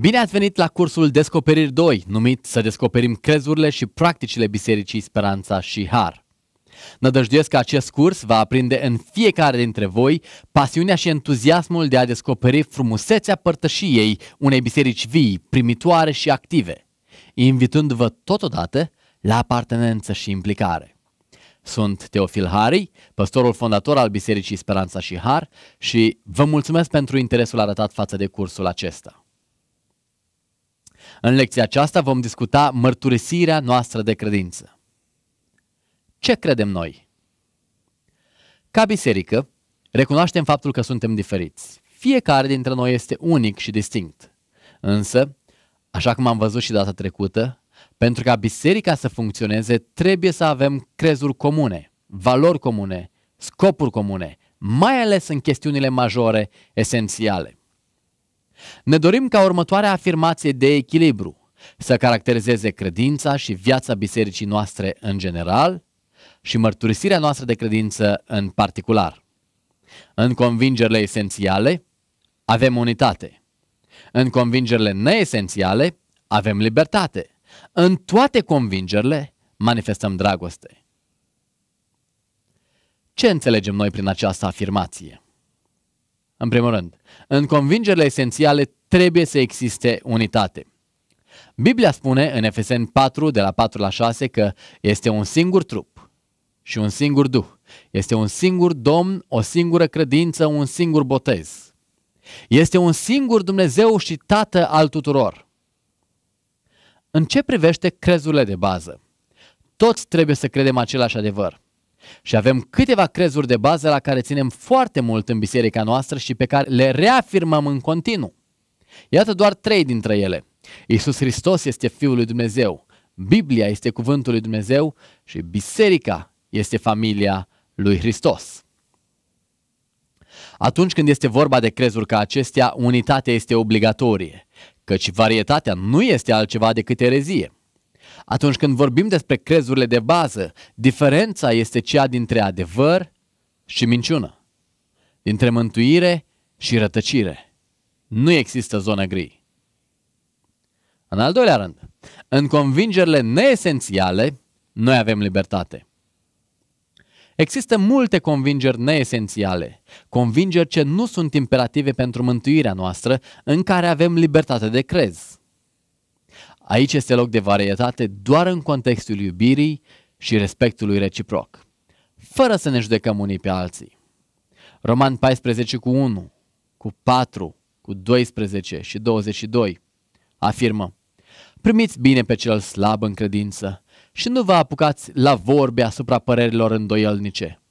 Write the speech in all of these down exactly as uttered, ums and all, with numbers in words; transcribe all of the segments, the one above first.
Bine ați venit la cursul Descoperiri doi, numit Să descoperim crezurile și practicile Bisericii Speranța și Har. Nădăjduiesc că acest curs va aprinde în fiecare dintre voi pasiunea și entuziasmul de a descoperi frumusețea părtășiei unei biserici vii, primitoare și active, invitându-vă totodată la apartenență și implicare. Sunt Teofil Harii, păstorul fondator al Bisericii Speranța și Har, și vă mulțumesc pentru interesul arătat față de cursul acesta. În lecția aceasta vom discuta mărturisirea noastră de credință. Ce credem noi? Ca biserică, recunoaștem faptul că suntem diferiți. Fiecare dintre noi este unic și distinct. Însă, așa cum am văzut și data trecută, pentru ca biserica să funcționeze, trebuie să avem crezuri comune, valori comune, scopuri comune, mai ales în chestiunile majore, esențiale. Ne dorim ca următoarea afirmație de echilibru să caracterizeze credința și viața bisericii noastre în general și mărturisirea noastră de credință în particular. În convingerile esențiale avem unitate. În convingerile neesențiale avem libertate. În toate convingerile manifestăm dragoste. Ce înțelegem noi prin această afirmație? În primul rând, în convingerile esențiale trebuie să existe unitate. Biblia spune în Efeseni patru, de la patru la șase, că este un singur trup și un singur Duh. Este un singur Domn, o singură credință, un singur botez. Este un singur Dumnezeu și Tată al tuturor. În ce privește crezurile de bază? Toți trebuie să credem același adevăr. Și avem câteva crezuri de bază la care ținem foarte mult în biserica noastră și pe care le reafirmăm în continuu. Iată doar trei dintre ele. Iisus Hristos este Fiul lui Dumnezeu, Biblia este cuvântul lui Dumnezeu și biserica este familia lui Hristos. Atunci când este vorba de crezuri ca acestea, unitatea este obligatorie, căci varietatea nu este altceva decât erezie. Atunci când vorbim despre crezurile de bază, diferența este cea dintre adevăr și minciună, dintre mântuire și rătăcire. Nu există zonă gri. În al doilea rând, în convingerile neesențiale, noi avem libertate. Există multe convingeri neesențiale, convingeri ce nu sunt imperative pentru mântuirea noastră, în care avem libertate de crez. Aici este loc de varietate doar în contextul iubirii și respectului reciproc, fără să ne judecăm unii pe alții. Roman paisprezece cu unu, cu patru, cu doisprezece și douăzeci și doi afirmă: primiți bine pe cel slab în credință și nu vă apucați la vorbe asupra părerilor îndoielnice.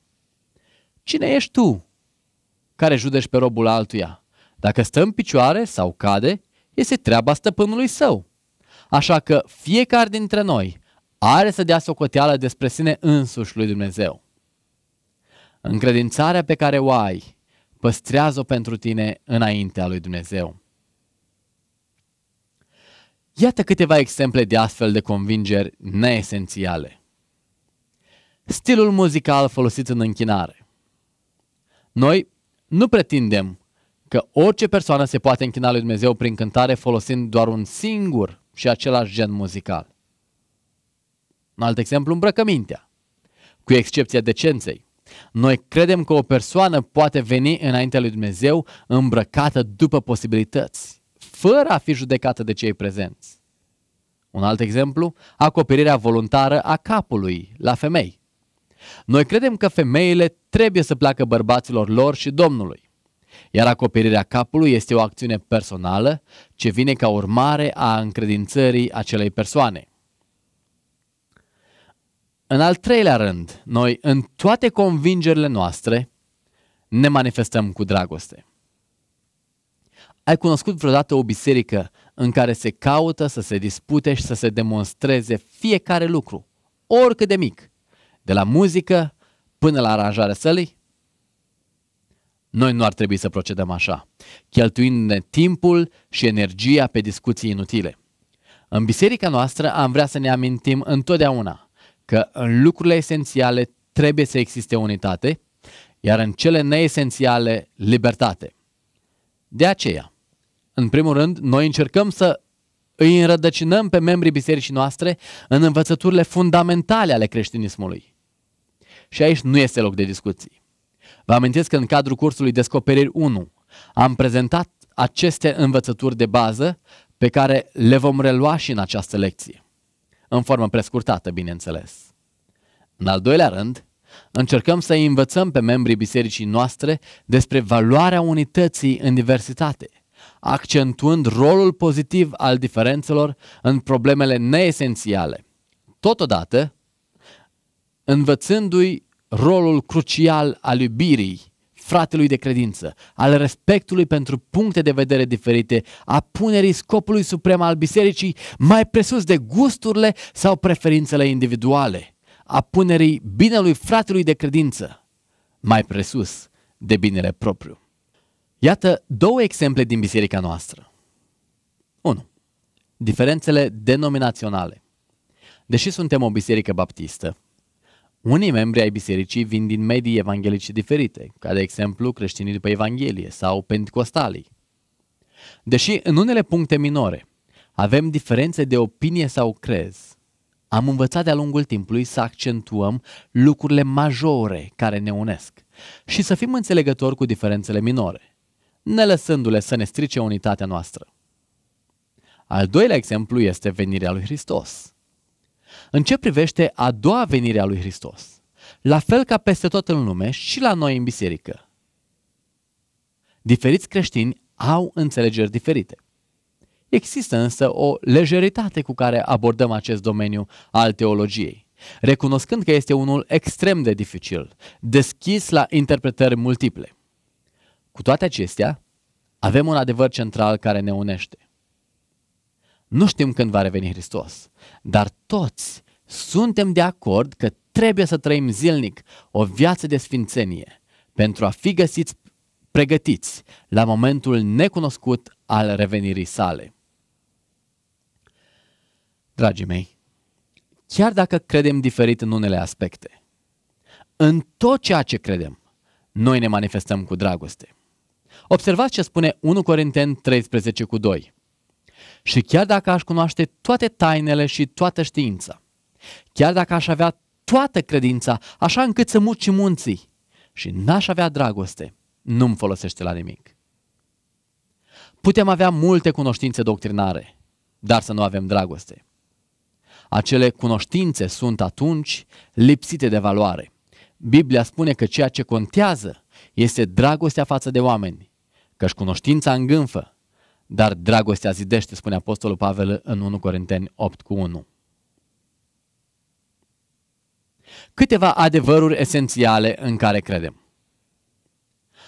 Cine ești tu care judești pe robul altuia? Dacă stă în picioare sau cade, este treaba stăpânului său. Așa că fiecare dintre noi are să dea socoteală despre sine însuși lui Dumnezeu. Încredințarea pe care o ai, păstrează-o pentru tine înaintea lui Dumnezeu. Iată câteva exemple de astfel de convingeri neesențiale. Stilul muzical folosit în închinare. Noi nu pretindem că orice persoană se poate închina lui Dumnezeu prin cântare folosind doar un singur și același gen muzical. Un alt exemplu, îmbrăcămintea. Cu excepția decenței, noi credem că o persoană poate veni înaintea lui Dumnezeu îmbrăcată după posibilități, fără a fi judecată de cei prezenți. Un alt exemplu, acoperirea voluntară a capului la femei. Noi credem că femeile trebuie să placă bărbaților lor și Domnului. Iar acoperirea capului este o acțiune personală ce vine ca urmare a încredințării acelei persoane. În al treilea rând, noi în toate convingerile noastre ne manifestăm cu dragoste. Ai cunoscut vreodată o biserică în care se caută să se dispute și să se demonstreze fiecare lucru, oricât de mic, de la muzică până la aranjarea sălii? Noi nu ar trebui să procedăm așa, cheltuindu-ne timpul și energia pe discuții inutile. În biserica noastră am vrea să ne amintim întotdeauna că în lucrurile esențiale trebuie să existe unitate, iar în cele neesențiale libertate. De aceea, în primul rând, noi încercăm să îi înrădăcinăm pe membrii bisericii noastre în învățăturile fundamentale ale creștinismului. Și aici nu este loc de discuții. Vă amintesc că în cadrul cursului Descoperiri unu am prezentat aceste învățături de bază pe care le vom relua și în această lecție. În formă prescurtată, bineînțeles. În al doilea rând, încercăm să îi învățăm pe membrii bisericii noastre despre valoarea unității în diversitate, accentuând rolul pozitiv al diferențelor în problemele neesențiale, totodată învățându-i rolul crucial al iubirii fratelui de credință, al respectului pentru puncte de vedere diferite, a punerii scopului suprem al bisericii mai presus de gusturile sau preferințele individuale, a punerii binelui fratelui de credință mai presus de binele propriu. Iată două exemple din biserica noastră. unu. Diferențele denominaționale. Deși suntem o biserică baptistă, unii membri ai bisericii vin din medii evanghelice diferite, ca de exemplu creștinii după Evanghelie sau penticostalii. Deși în unele puncte minore avem diferențe de opinie sau crez, am învățat de-a lungul timpului să accentuăm lucrurile majore care ne unesc și să fim înțelegători cu diferențele minore, nelăsându-le să ne strice unitatea noastră. Al doilea exemplu este venirea lui Hristos. În ce privește a doua venire a lui Hristos, la fel ca peste tot în lume și la noi în biserică, diferiți creștini au înțelegeri diferite. Există însă o lejeritate cu care abordăm acest domeniu al teologiei, recunoscând că este unul extrem de dificil, deschis la interpretări multiple. Cu toate acestea, avem un adevăr central care ne unește. Nu știm când va reveni Hristos, dar toți suntem de acord că trebuie să trăim zilnic o viață de sfințenie pentru a fi găsiți pregătiți la momentul necunoscut al revenirii sale. Dragii mei, chiar dacă credem diferit în unele aspecte, în tot ceea ce credem, noi ne manifestăm cu dragoste. Observați ce spune unu Corinteni treisprezece cu doi. Și chiar dacă aș cunoaște toate tainele și toată știința, chiar dacă aș avea toată credința, așa încât să mut și munții, și n-aș avea dragoste, nu-mi folosește la nimic. Putem avea multe cunoștințe doctrinare, dar să nu avem dragoste. Acele cunoștințe sunt atunci lipsite de valoare. Biblia spune că ceea ce contează este dragostea față de oameni, căci cunoștința îngânfă, dar dragostea zidește, spune Apostolul Pavel în unu Corinteni opt cu unu. Câteva adevăruri esențiale în care credem.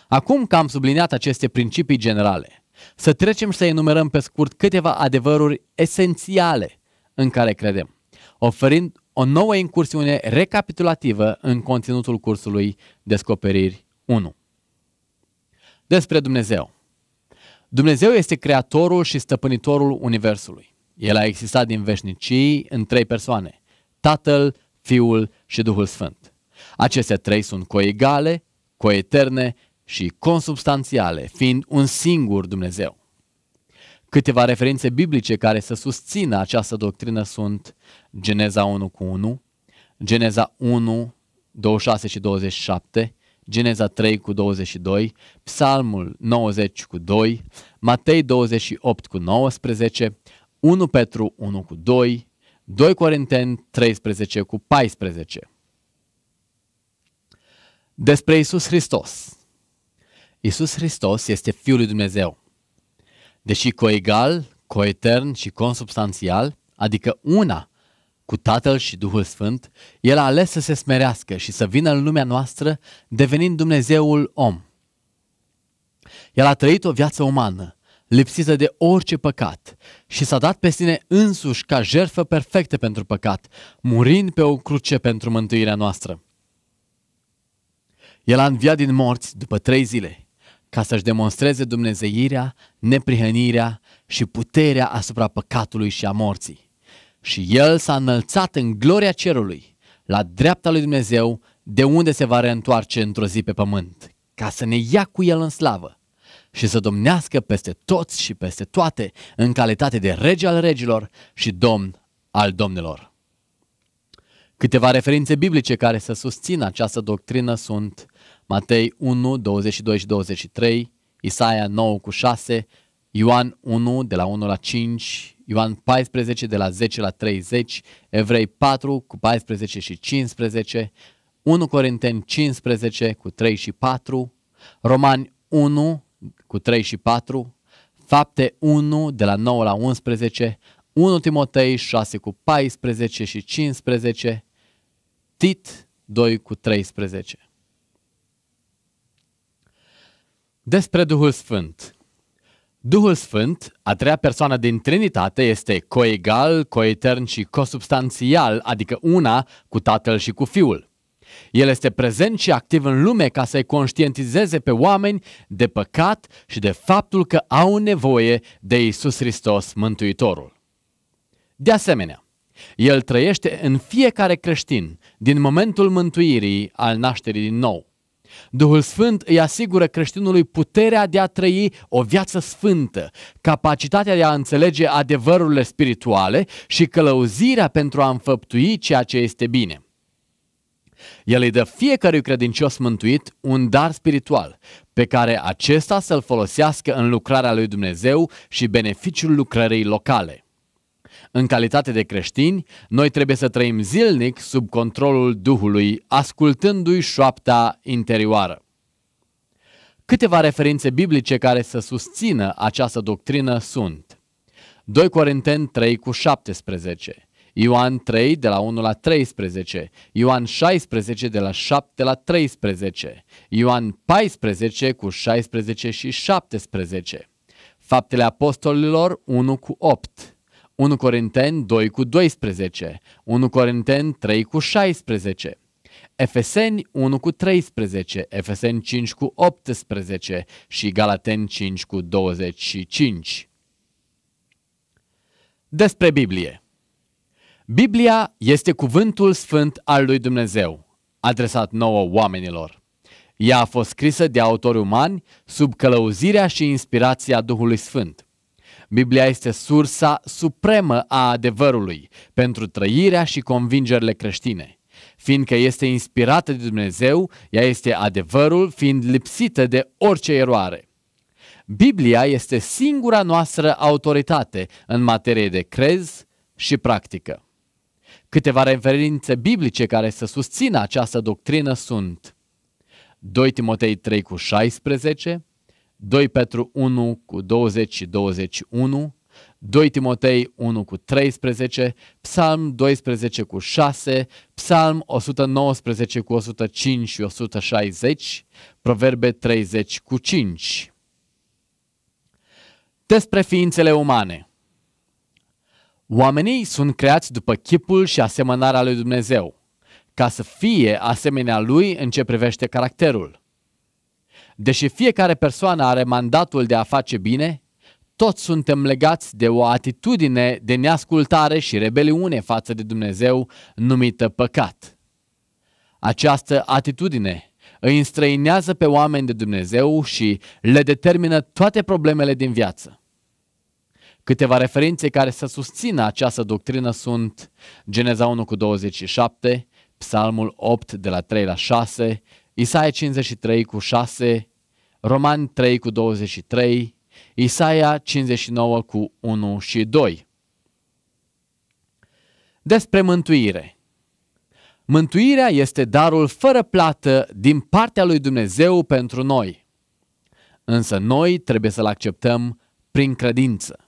Acum că am subliniat aceste principii generale, să trecem și să enumerăm pe scurt câteva adevăruri esențiale în care credem, oferind o nouă incursiune recapitulativă în conținutul cursului Descoperiri unu. Despre Dumnezeu. Dumnezeu este creatorul și stăpânitorul universului. El a existat din veșnicii în trei persoane, Tatăl, Fiul și Duhul Sfânt. Aceste trei sunt coegale, coeterne și consubstanțiale, fiind un singur Dumnezeu. Câteva referințe biblice care să susțină această doctrină sunt Geneza unu cu unu, Geneza unu, douăzeci și șase și douăzeci și șapte, Geneza trei cu douăzeci și doi, Psalmul nouăzeci cu doi, Matei douăzeci și opt cu nouăsprezece, unu Petru unu cu doi, doi Corinteni treisprezece cu paisprezece. Despre Iisus Hristos. Iisus Hristos este Fiul lui Dumnezeu. Deși coegal, coetern și consubstanțial, adică una cu Tatăl și Duhul Sfânt, El a ales să se smerească și să vină în lumea noastră, devenind Dumnezeul om. El a trăit o viață umană, lipsită de orice păcat, și s-a dat pe sine însuși ca jertfă perfectă pentru păcat, murind pe o cruce pentru mântuirea noastră. El a înviat din morți după trei zile, ca să-și demonstreze dumnezeirea, neprihănirea și puterea asupra păcatului și a morții. Și El s-a înălțat în gloria cerului, la dreapta lui Dumnezeu, de unde se va reîntoarce într-o zi pe pământ, ca să ne ia cu El în slavă, și să domnească peste toți și peste toate în calitate de rege al regilor și domn al domnilor. Câteva referințe biblice care să susțină această doctrină sunt Matei unu, douăzeci și doi și douăzeci și trei, Isaia nouă cu șase, Ioan unu de la unu la cinci, Ioan paisprezece de la zece la treizeci, Evrei patru cu paisprezece și cincisprezece, unu Corinteni cincisprezece cu trei și patru, Romani unu cu trei și patru, Fapte unu de la nouă la unsprezece, unu Timotei șase cu paisprezece și cincisprezece, Tit doi cu treisprezece. Despre Duhul Sfânt. Duhul Sfânt, a treia persoană din Trinitate, este coegal, coetern și cosubstanțial, adică una cu Tatăl și cu Fiul. El este prezent și activ în lume ca să-i conștientizeze pe oameni de păcat și de faptul că au nevoie de Iisus Hristos, Mântuitorul. De asemenea, El trăiește în fiecare creștin din momentul mântuirii al nașterii din nou. Duhul Sfânt îi asigură creștinului puterea de a trăi o viață sfântă, capacitatea de a înțelege adevărurile spirituale și călăuzirea pentru a înfăptui ceea ce este bine. El îi dă fiecărui credincios mântuit un dar spiritual, pe care acesta să-l folosească în lucrarea lui Dumnezeu și beneficiul lucrării locale. În calitate de creștini, noi trebuie să trăim zilnic sub controlul Duhului, ascultându-i șoapta interioară. Câteva referințe biblice care să susțină această doctrină sunt doi Corinteni trei cu șaptesprezece, Ioan trei de la unu la treisprezece, Ioan șaisprezece de la șapte la treisprezece, Ioan paisprezece cu șaisprezece și șaptesprezece, Faptele Apostolilor unu cu opt, unu Corinteni doi cu doisprezece, unu Corinteni trei cu șaisprezece, Efeseni unu cu treisprezece, Efeseni cinci cu optsprezece și Galateni cinci cu douăzeci și cinci. Despre Biblie. Biblia este cuvântul sfânt al lui Dumnezeu, adresat nouă oamenilor. Ea a fost scrisă de autori umani sub călăuzirea și inspirația Duhului Sfânt. Biblia este sursa supremă a adevărului pentru trăirea și convingerile creștine. Fiindcă este inspirată de Dumnezeu, ea este adevărul, fiind lipsită de orice eroare. Biblia este singura noastră autoritate în materie de crez și practică. Câteva referințe biblice care să susțină această doctrină sunt doi Timotei trei cu șaisprezece, doi Petru unu cu douăzeci și douăzeci și unu, doi Timotei unu cu treisprezece, Psalm doisprezece cu șase, Psalm o sută nouăsprezece cu o sută cinci și o sută șaizeci, Proverbe treizeci cu cinci. Despre ființele umane. Oamenii sunt creați după chipul și asemănarea lui Dumnezeu, ca să fie asemenea lui în ce privește caracterul. Deși fiecare persoană are mandatul de a face bine, toți suntem legați de o atitudine de neascultare și rebeliune față de Dumnezeu, numită păcat. Această atitudine îi înstrăinează pe oameni de Dumnezeu și le determină toate problemele din viață. Câteva referințe care să susțină această doctrină sunt Geneza unu cu douăzeci și șapte, Psalmul opt de la trei la șase, Isaia cincizeci și trei cu șase, Romani trei cu douăzeci și trei, Isaia cincizeci și nouă cu unu și doi. Despre mântuire. Mântuirea este darul fără plată din partea lui Dumnezeu pentru noi. Însă noi trebuie să-l acceptăm prin credință.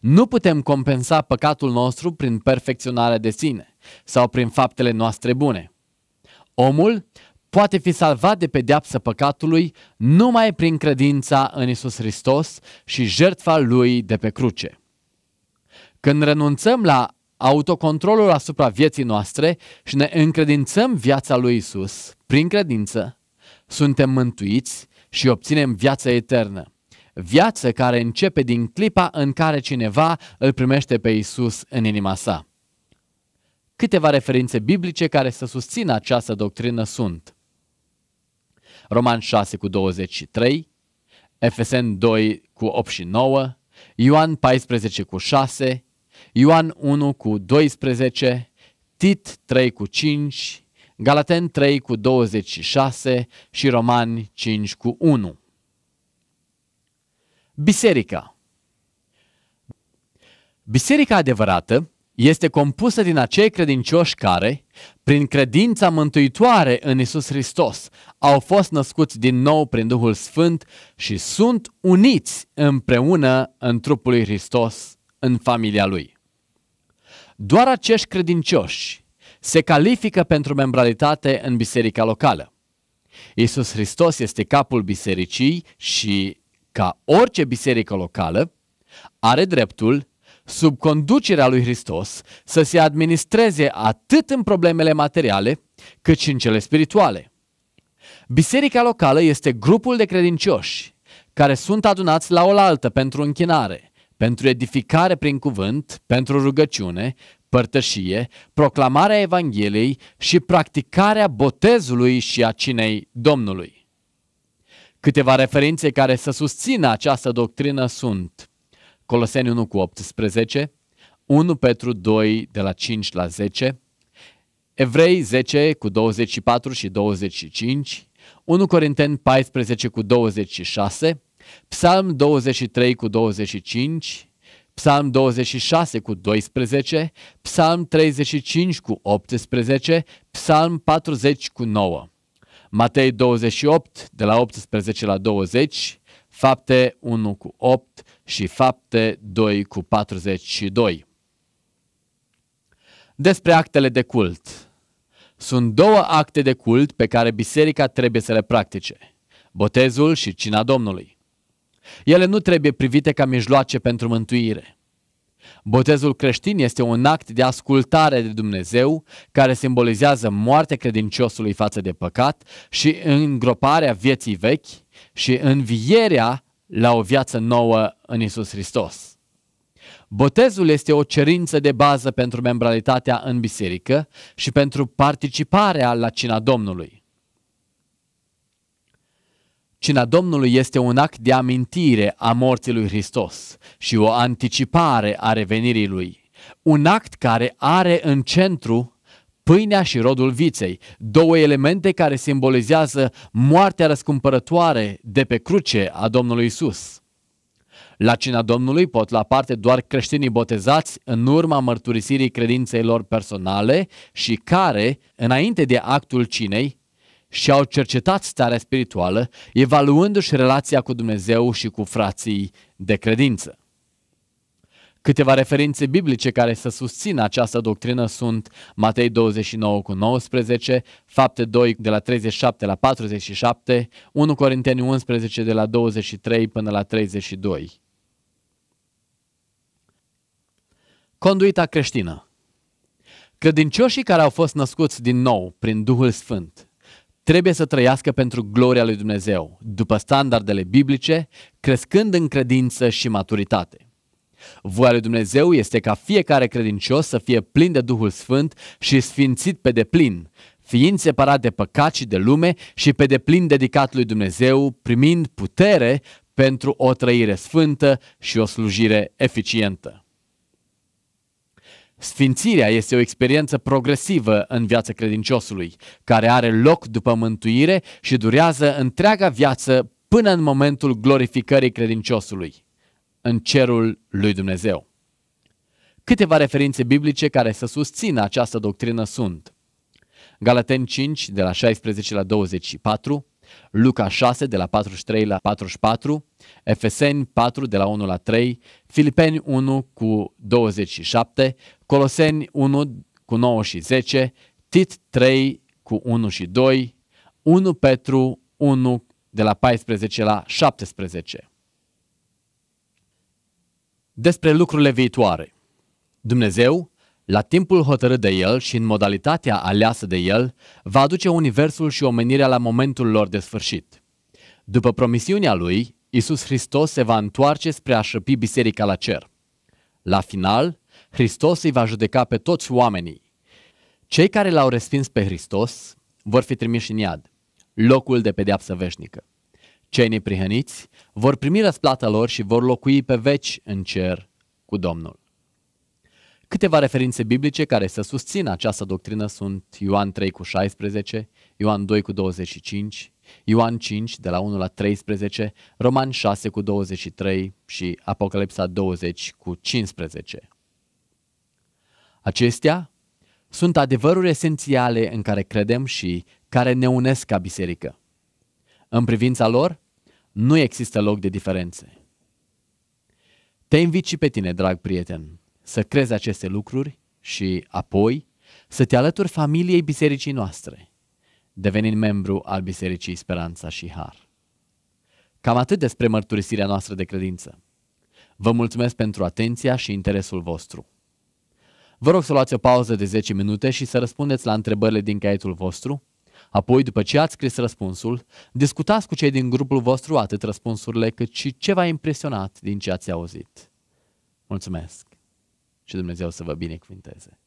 Nu putem compensa păcatul nostru prin perfecționarea de sine sau prin faptele noastre bune. Omul poate fi salvat de pedeapsa păcatului numai prin credința în Iisus Hristos și jertfa Lui de pe cruce. Când renunțăm la autocontrolul asupra vieții noastre și ne încredințăm viața lui Iisus prin credință, suntem mântuiți și obținem viața eternă, viață care începe din clipa în care cineva îl primește pe Iisus în inima sa. Câteva referințe biblice care să susțină această doctrină sunt Romani șase cu douăzeci și trei, Efeseni doi cu opt și nouă, Ioan paisprezece cu șase, Ioan unu cu doisprezece, Tit trei cu cinci, Galateni trei cu douăzeci și șase și Romani cinci cu unu. Biserica. Biserica adevărată este compusă din acei credincioși care, prin credința mântuitoare în Isus Hristos, au fost născuți din nou prin Duhul Sfânt și sunt uniți împreună în trupul lui Hristos, în familia lui. Doar acești credincioși se califică pentru membralitate în biserica locală. Iisus Hristos este capul bisericii și, ca orice biserică locală, are dreptul, sub conducerea lui Hristos, să se administreze atât în problemele materiale, cât și în cele spirituale. Biserica locală este grupul de credincioși care sunt adunați la oaltă pentru închinare, pentru edificare prin cuvânt, pentru rugăciune, părtășie, proclamarea Evangheliei și practicarea botezului și a cinei Domnului. Câteva referințe care să susțină această doctrină sunt Coloseni unu cu optsprezece, unu Petru doi de la cinci la zece, Evrei zece cu douăzeci și patru și douăzeci și cinci, unu Corinteni paisprezece cu douăzeci și șase, Psalm douăzeci și trei cu douăzeci și cinci, Psalm douăzeci și șase cu doisprezece, Psalm treizeci și cinci cu optsprezece, Psalm patruzeci cu nouă, Matei douăzeci și opt de la optsprezece la douăzeci, Fapte unu cu opt și Fapte doi cu patruzeci și doi. Despre actele de cult. Sunt două acte de cult pe care biserica trebuie să le practice: botezul și cina Domnului. Ele nu trebuie privite ca mijloace pentru mântuire. Botezul creștin este un act de ascultare de Dumnezeu care simbolizează moartea credinciosului față de păcat și îngroparea vieții vechi și învierea la o viață nouă în Iisus Hristos. Botezul este o cerință de bază pentru membralitatea în biserică și pentru participarea la cina Domnului. Cina Domnului este un act de amintire a morții lui Hristos și o anticipare a revenirii lui. Un act care are în centru pâinea și rodul viței, două elemente care simbolizează moartea răscumpărătoare de pe cruce a Domnului Isus. La cina Domnului pot lua parte doar creștinii botezați în urma mărturisirii credinței lor personale și care, înainte de actul cinei, și-au cercetat starea spirituală, evaluându-și relația cu Dumnezeu și cu frații de credință. Câteva referințe biblice care să susțină această doctrină sunt Matei douăzeci și nouă cu nouăsprezece, Fapte doi de la treizeci și șapte la patruzeci și șapte, unu Corinteni unsprezece de la douăzeci și trei până la treizeci și doi. Conduita creștină. Credincioșii care au fost născuți din nou prin Duhul Sfânt trebuie să trăiască pentru gloria lui Dumnezeu, după standardele biblice, crescând în credință și maturitate. Voia lui Dumnezeu este ca fiecare credincios să fie plin de Duhul Sfânt și sfințit pe deplin, fiind separat de păcat și de lume și pe deplin dedicat lui Dumnezeu, primind putere pentru o trăire sfântă și o slujire eficientă. Sfințirea este o experiență progresivă în viața credinciosului, care are loc după mântuire și durează întreaga viață până în momentul glorificării credinciosului în cerul lui Dumnezeu. Câteva referințe biblice care să susțină această doctrină sunt Galateni cinci de la șaisprezece la douăzeci și patru, Luca șase de la patruzeci și trei la patruzeci și patru, Efeseni patru de la unu la trei, Filipeni unu cu douăzeci și șapte, Coloseni unu cu nouă și zece, Tit trei cu unu și doi, unu Petru unu de la paisprezece la șaptesprezece. Despre lucrurile viitoare. Dumnezeu, la timpul hotărât de El și în modalitatea aleasă de El, va aduce universul și omenirea la momentul lor de sfârșit. După promisiunea Lui, Iisus Hristos se va întoarce spre a șăpi biserica la cer. La final, Hristos îi va judeca pe toți oamenii. Cei care L-au respins pe Hristos vor fi trimiși în iad, locul de pedeapsă veșnică. Cei neprihăniți vor primi răsplata lor și vor locui pe veci în cer cu Domnul. Câteva referințe biblice care să susțină această doctrină sunt Ioan trei cu șaisprezece, Ioan doi cu douăzeci și cinci, Ioan cinci de la unu la treisprezece, Roman șase cu douăzeci și trei și Apocalipsa douăzeci cu cincisprezece. Acestea sunt adevăruri esențiale în care credem și care ne unesc ca biserică. În privința lor, nu există loc de diferențe. Te invit și pe tine, drag prieten, să crezi aceste lucruri și apoi să te alături familiei bisericii noastre, devenind membru al Bisericii Speranța și Har. Cam atât despre mărturisirea noastră de credință. Vă mulțumesc pentru atenția și interesul vostru. Vă rog să luați o pauză de zece minute și să răspundeți la întrebările din caietul vostru. Apoi, după ce ați scris răspunsul, discutați cu cei din grupul vostru atât răspunsurile cât și ce v-a impresionat din ce ați auzit. Mulțumesc și Dumnezeu să vă binecuvinteze!